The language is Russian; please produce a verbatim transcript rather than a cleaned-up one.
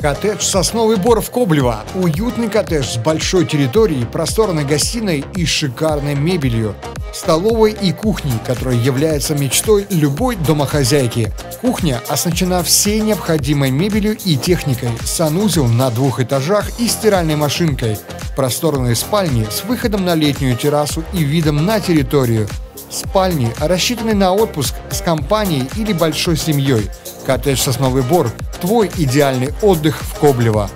Коттедж «Сосновый Бор» в Коблево. Уютный коттедж с большой территорией, просторной гостиной и шикарной мебелью, столовой и кухней, которая является мечтой любой домохозяйки. Кухня оснащена всей необходимой мебелью и техникой, санузел на двух этажах и стиральной машинкой, просторные спальни с выходом на летнюю террасу и видом на территорию. Спальни рассчитаны на отпуск с компанией или большой семьей. Коттедж «Сосновый Бор» – твой идеальный отдых в Коблево.